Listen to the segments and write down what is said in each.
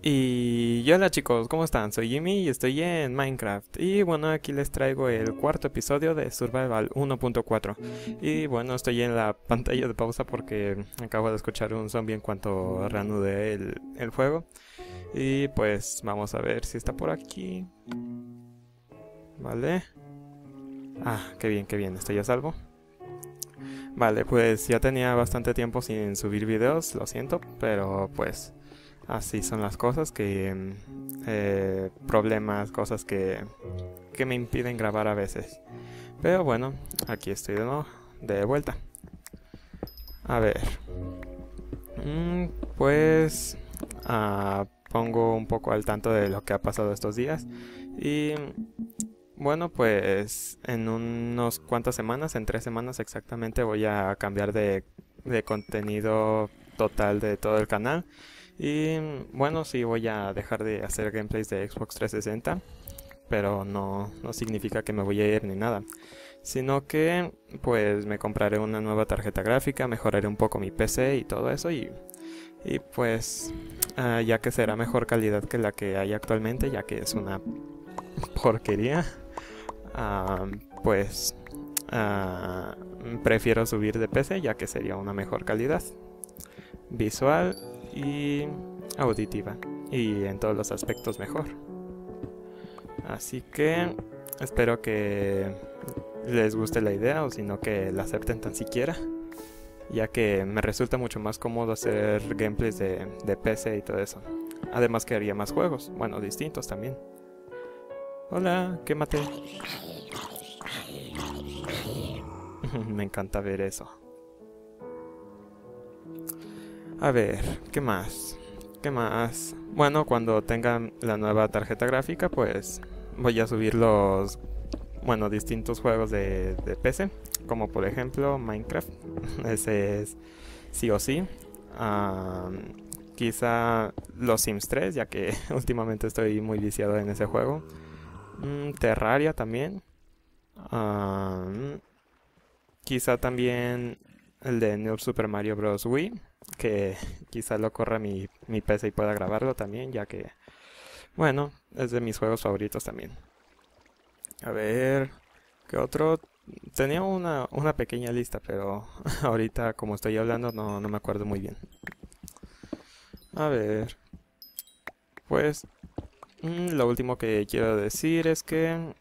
Y hola chicos, ¿cómo están? Soy Jimmy y estoy en Minecraft. Y bueno, aquí les traigo el cuarto episodio de Survival 1.4. Y bueno, estoy en la pantalla de pausa porque acabo de escuchar un zombie en cuanto reanudé el juego. Y pues vamos a ver si está por aquí. Vale. Ah, qué bien, estoy a salvo. Vale, pues ya tenía bastante tiempo sin subir videos, lo siento, pero pues... así son las cosas, que problemas, cosas que me impiden grabar a veces. Pero bueno, aquí estoy de nuevo, de vuelta. A ver. Pues pongo un poco al tanto de lo que ha pasado estos días. Y bueno, pues en unas cuantas semanas, en 3 semanas exactamente, voy a cambiar de contenido total de todo el canal. Y bueno, sí voy a dejar de hacer gameplays de Xbox 360, pero no significa que me voy a ir ni nada, sino que pues me compraré una nueva tarjeta gráfica, mejoraré un poco mi PC y todo eso, y pues ya que será mejor calidad que la que hay actualmente, ya que es una porquería, pues prefiero subir de PC ya que sería una mejor calidad visual y auditiva, y en todos los aspectos mejor. Así que espero que les guste la idea, o si no que la acepten tan siquiera, ya que me resulta mucho más cómodo hacer gameplays de PC y todo eso. Además que haría más juegos, bueno, distintos también. Hola, ¿qué maté? Me encanta ver eso. A ver, ¿qué más? ¿Qué más? Bueno, cuando tengan la nueva tarjeta gráfica, pues voy a subir los, bueno, distintos juegos de PC, como por ejemplo Minecraft, ese es sí o sí. Quizá Los Sims 3, ya que últimamente estoy muy viciado en ese juego. Terraria también. Quizá también el de New Super Mario Bros. Wii, que quizá lo corra mi PC y pueda grabarlo también, ya que, bueno, es de mis juegos favoritos también. A ver, ¿qué otro? Tenía una pequeña lista, pero ahorita como estoy hablando no me acuerdo muy bien. A ver, pues lo último que quiero decir es que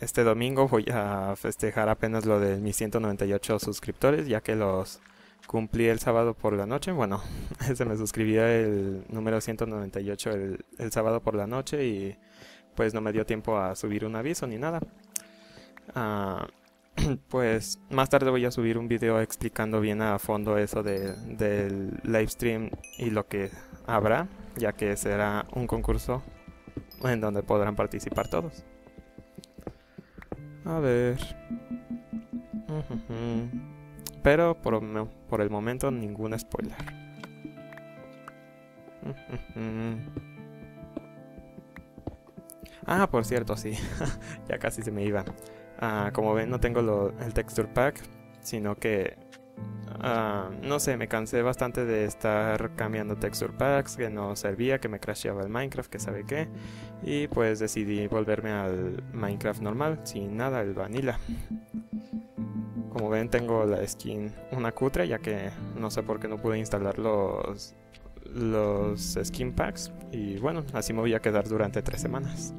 este domingo voy a festejar apenas lo de mis 198 suscriptores, ya que los cumplí el sábado por la noche. Bueno, se me suscribió el número 198 el sábado por la noche y pues no me dio tiempo a subir un aviso ni nada. Pues más tarde voy a subir un video explicando bien a fondo eso del live stream y lo que habrá, ya que será un concurso en donde podrán participar todos. A ver... pero por el momento ningún spoiler. Ah, por cierto, sí. Ya casi se me iba. Como ven, no tengo el texture pack, sino que... no sé, me cansé bastante de estar cambiando texture packs, que no servía, que me crasheaba el Minecraft, que sabe qué. Y pues decidí volverme al Minecraft normal, sin nada, el vanilla. Como ven, tengo la skin una cutre, ya que no sé por qué no pude instalar los skin packs. Y bueno, así me voy a quedar durante 3 semanas.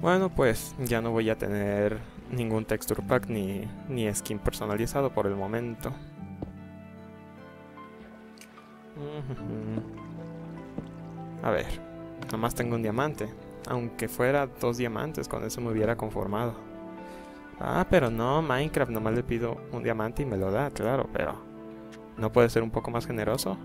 Bueno, pues ya no voy a tener ningún texture pack ni skin personalizado por el momento. A ver, nomás tengo un diamante. Aunque fuera 2 diamantes, con eso me hubiera conformado. Ah, pero no, Minecraft, nomás le pido un diamante y me lo da, claro, pero... ¿no puede ser un poco más generoso?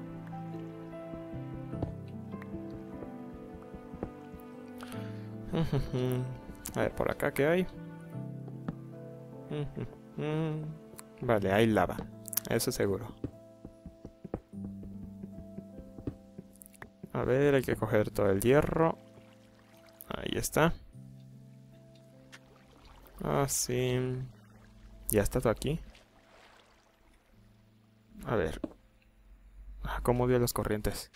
A ver, por acá, ¿qué hay? Vale, hay lava, eso seguro. A ver, hay que coger todo el hierro. Ahí está. Así. Ya está todo aquí. A ver. ¿Cómo dio las corrientes?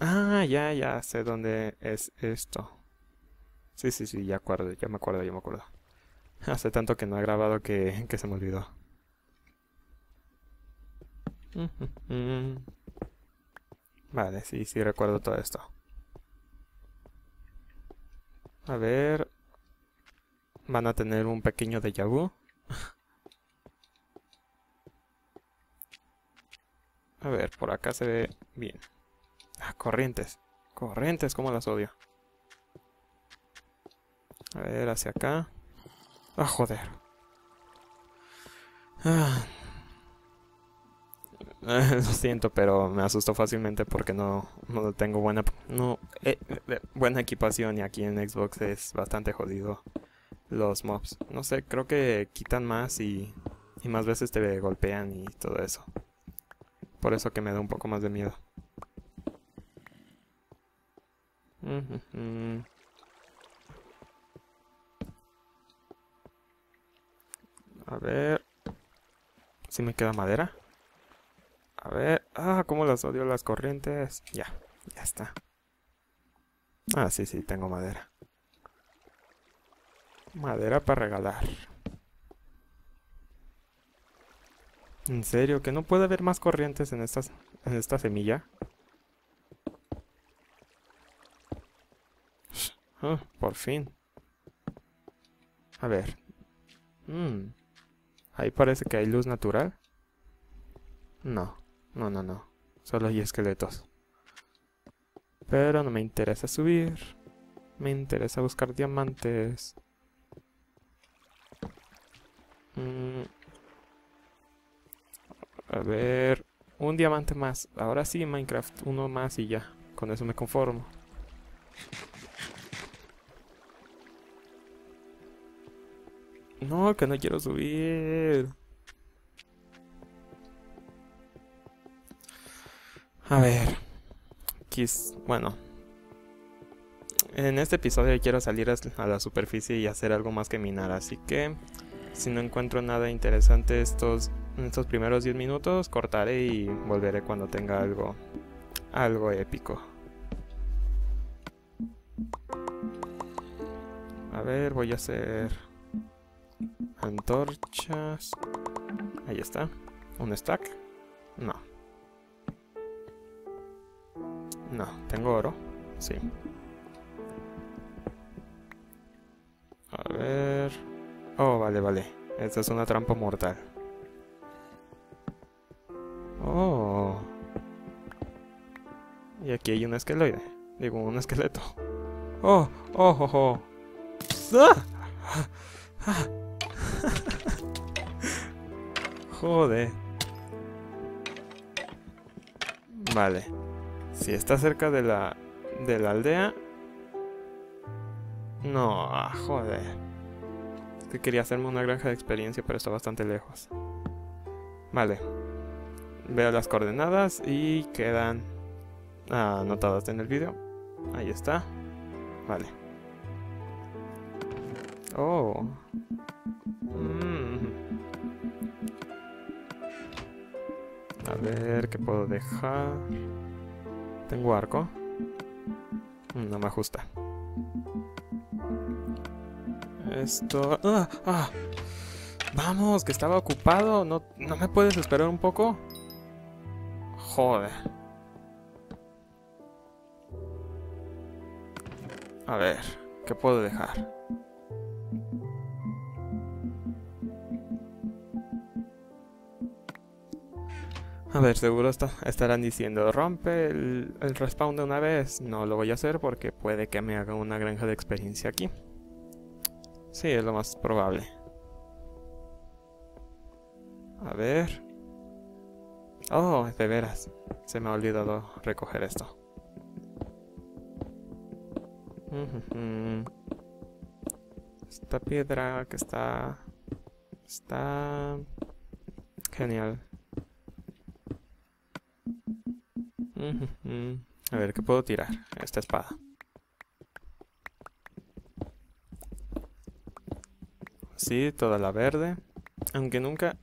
Ah, ya sé dónde es esto. Sí, ya me acuerdo. Hace tanto que no he grabado que se me olvidó. Vale, sí recuerdo todo esto. A ver... Van a tener un pequeño déjà vu. A ver, por acá se ve bien. Ah, corrientes. Corrientes, como las odio. A ver, hacia acá. Ah, joder. Ah. Lo siento, pero me asustó fácilmente porque no tengo buena... buena equipación, y aquí en Xbox es bastante jodido los mobs. No sé, creo que quitan más y más veces te golpean y todo eso. Por eso que me da un poco más de miedo. A ver... ¿Sí me queda madera? A ver... Ah, cómo las odio las corrientes. Ya está. Ah, sí, tengo madera. Madera para regalar. ¿En serio? ¿Que no puede haber más corrientes en esta semilla? Oh, por fin. A ver. Ahí parece que hay luz natural. No. Solo hay esqueletos. Pero no me interesa subir. Me interesa buscar diamantes. A ver... Un diamante más. Ahora sí, Minecraft. Uno más y ya. Con eso me conformo. No, que no quiero subir. A ver... Bueno... En este episodio quiero salir a la superficie y hacer algo más que minar, así que... Si no encuentro nada interesante en estos primeros 10 minutos, cortaré y volveré cuando tenga algo épico. A ver, voy a hacer... Antorchas. Ahí está. ¿Un stack? No, tengo oro. Sí. A ver. Oh, vale. Esta es una trampa mortal. Oh. Y aquí hay un esqueleto. Digo, un esqueleto. Oh. ¡Ah! ¡Ah! Joder. Vale. Si está cerca de la aldea. No, joder. Es que quería hacerme una granja de experiencia, pero está bastante lejos. Vale. Veo las coordenadas y quedan anotadas en el vídeo. Ahí está. Vale. Oh. A ver, ¿qué puedo dejar? Tengo arco. No me ajusta. Esto... Vamos, que estaba ocupado. ¿No me puedes esperar un poco? Joder. A ver, ¿qué puedo dejar? A ver, seguro estarán diciendo, rompe el respawn de una vez. No lo voy a hacer porque puede que me haga una granja de experiencia aquí. Sí, es lo más probable. A ver. Oh, de veras. Se me ha olvidado recoger esto. Esta piedra que está... Está... Genial. A ver, ¿qué puedo tirar? Esta espada. Sí, toda la verde. Aunque nunca...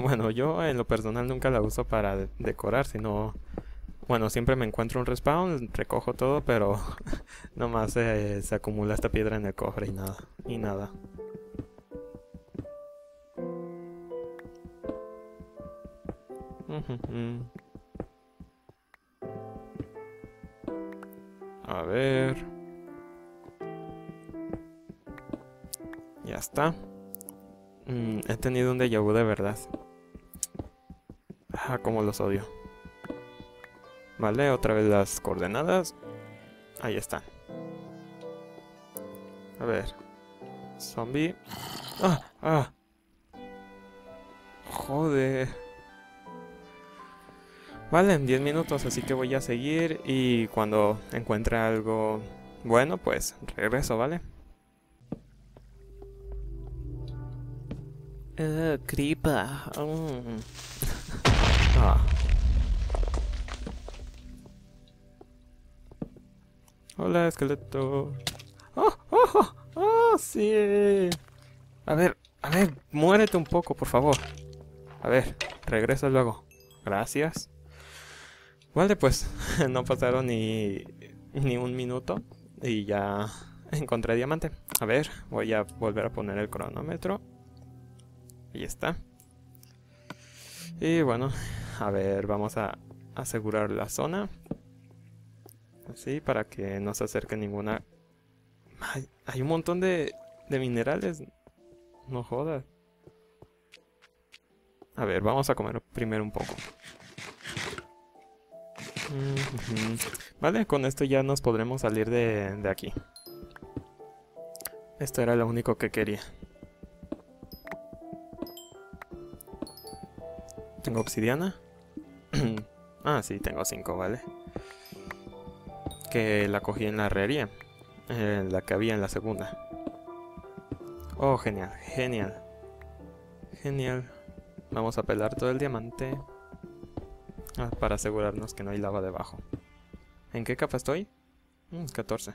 Bueno, yo en lo personal nunca la uso para decorar, sino... Bueno, siempre me encuentro un respawn, recojo todo, pero nomás se acumula esta piedra en el cofre y nada. A ver... Ya está. He tenido un déjà vu de verdad. Ah, como los odio. Vale, otra vez las coordenadas. Ahí están. A ver. Zombie. ¡Ah! ¡Ah! Joder. Vale, en 10 minutos, así que voy a seguir. Y cuando encuentre algo bueno, pues regreso, ¿vale? Creeper. Ah. Hola, esqueleto. ¡Oh, oh, oh! ¡Oh, sí! A ver, muérete un poco, por favor. A ver, regresa luego. Gracias. Vale, pues, no pasaron ni un minuto y ya encontré diamante. A ver, voy a volver a poner el cronómetro. Ahí está. Y bueno, a ver, vamos a asegurar la zona. Así, para que no se acerque ninguna... Hay un montón de minerales. No jodas. A ver, vamos a comer primero un poco. Vale, con esto ya nos podremos salir de aquí. Esto era lo único que quería. ¿Tengo obsidiana? Ah, sí, tengo 5, vale. Que la cogí en la herrería. La que había en la segunda. Oh, genial, genial. Genial. Vamos a pelar todo el diamante. Para asegurarnos que no hay lava debajo. ¿En qué capa estoy? 14.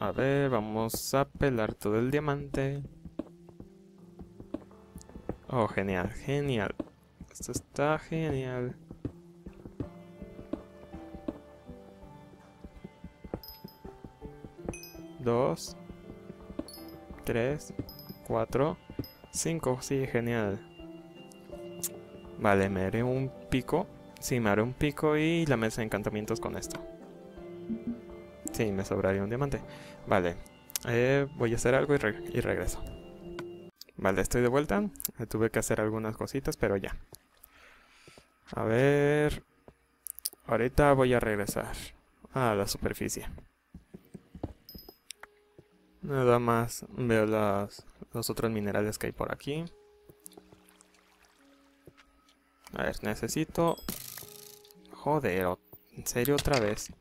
A ver, vamos a pelar todo el diamante. Oh, genial, genial. Esto está genial. Dos. 3. 4. 5. Sí, genial. Vale, me haré un pico. Sí, me haré un pico y la mesa de encantamientos con esto. Sí, me sobraría un diamante. Vale. Voy a hacer algo y regreso. Vale, estoy de vuelta. Tuve que hacer algunas cositas, pero ya. A ver... Ahorita voy a regresar a la superficie. Nada más veo los otros minerales que hay por aquí. A ver, necesito... Joder, en serio otra vez.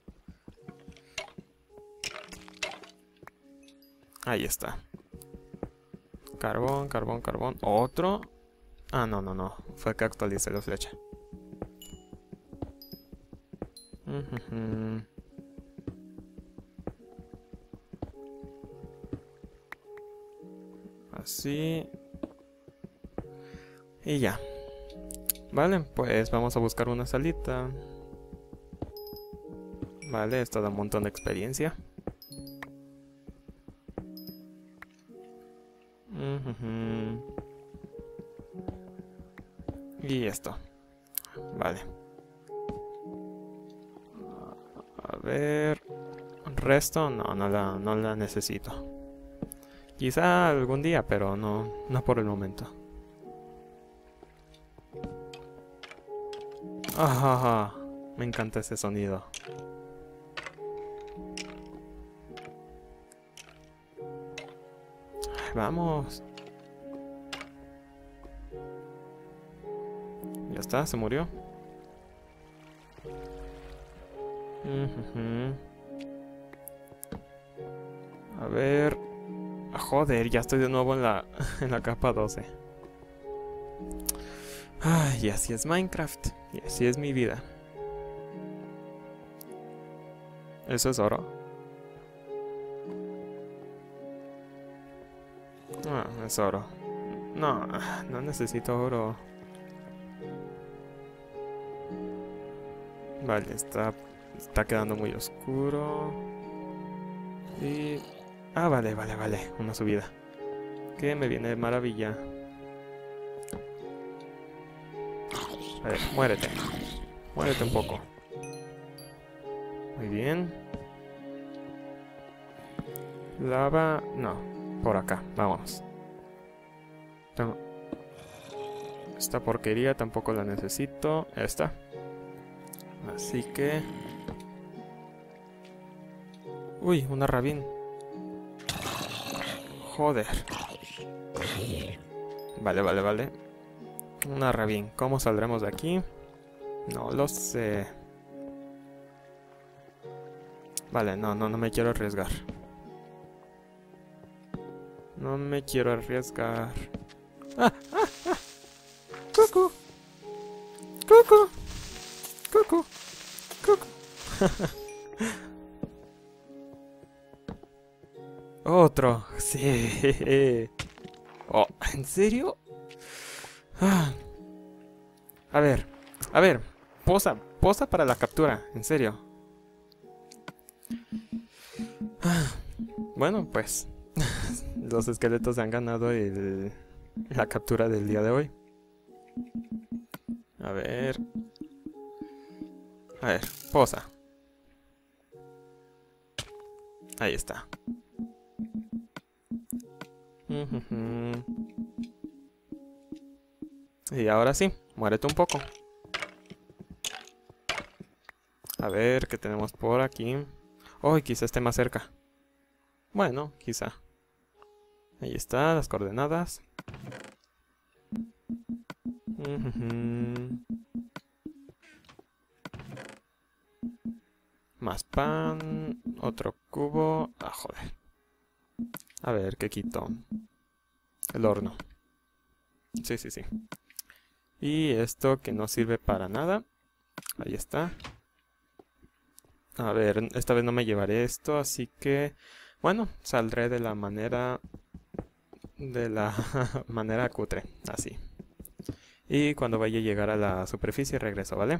Ahí está. Carbón, carbón, carbón. Otro. Ah, no, no, no. Fue que actualicé la flecha. Así. Y ya. Vale, pues vamos a buscar una salita. Vale, esto da un montón de experiencia. Y esto. Vale. A ver... Resto, no la necesito. Quizá algún día, pero no por el momento. Ah, me encanta ese sonido. Vamos. Ya está, se murió. A ver... Joder, ya estoy de nuevo en la capa 12. Y así es Minecraft. Y así es mi vida. ¿Eso es oro? Ah, es oro. No, no necesito oro. Vale, está quedando muy oscuro. Y... ah, vale, vale, vale. Una subida. Que me viene de maravilla. A ver, muérete. Muérete un poco. Muy bien. Lava... no, por acá. Vámonos. Esta porquería tampoco la necesito. Esta. Así que... uy, una rabín. Joder. Vale, vale, vale. Una rabín. ¿Cómo saldremos de aquí? No lo sé. Vale, no me quiero arriesgar. No me quiero arriesgar. ¡Ah! ¡Ah! ¡Ah! ¡Cucu! ¡Cucu! ¡Cucu! ¡Cucu! Otro. Sí. Oh, ¿en serio? Ah. A ver. A ver. Posa. Posa para la captura. En serio. Ah. Bueno, pues. Los esqueletos han ganado la captura del día de hoy. A ver. A ver. Posa. Ahí está. Y ahora sí, muérete un poco. A ver, ¿qué tenemos por aquí? Oh, quizá esté más cerca. Bueno, quizá. Ahí está, las coordenadas. Más pan, otro cubo. Ah, joder. A ver, ¿qué quito? El horno. Sí, sí, sí. Y esto que no sirve para nada. Ahí está. A ver, esta vez no me llevaré esto, así que... bueno, saldré de la manera... de la manera cutre, así. Y cuando vaya a llegar a la superficie regreso, ¿vale?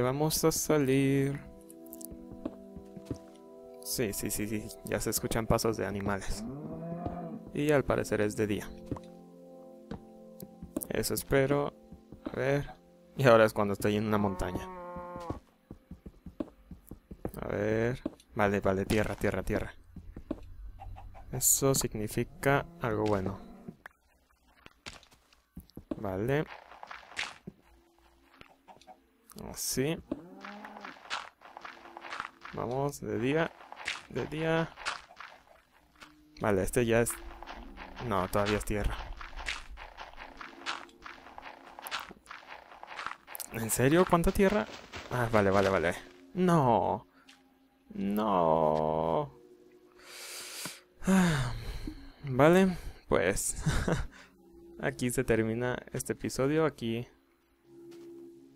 Vamos a salir. Sí, sí, sí, sí. Ya se escuchan pasos de animales. Y al parecer es de día. Eso espero. A ver. Y ahora es cuando estoy en una montaña. A ver. Vale, vale. Tierra, tierra, tierra. Eso significa algo bueno. Vale. Así. Vamos, de día. De día. Vale, este ya es... no, todavía es tierra. ¿En serio? ¿Cuánta tierra? Ah, vale, vale, vale. No. No. Ah, vale, pues... aquí se termina este episodio. Aquí...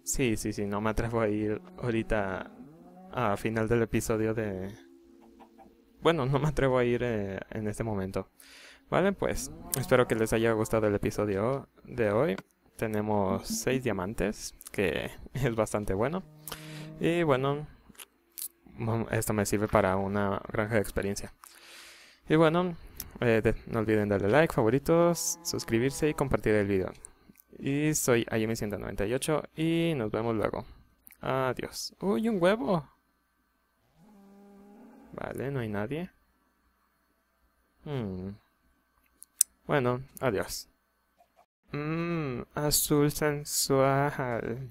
sí, sí, sí, no me atrevo a ir ahorita a final del episodio de... bueno, no me atrevo a ir en este momento. Vale, pues, espero que les haya gustado el episodio de hoy. Tenemos 6 diamantes, que es bastante bueno. Y bueno, esto me sirve para una granja de experiencia. Y bueno, no olviden darle like, favoritos, suscribirse y compartir el video. Y soy Ayumi198 y nos vemos luego. Adiós. ¡Uy, un huevo! Vale, no hay nadie. Bueno, adiós. Azul sensual.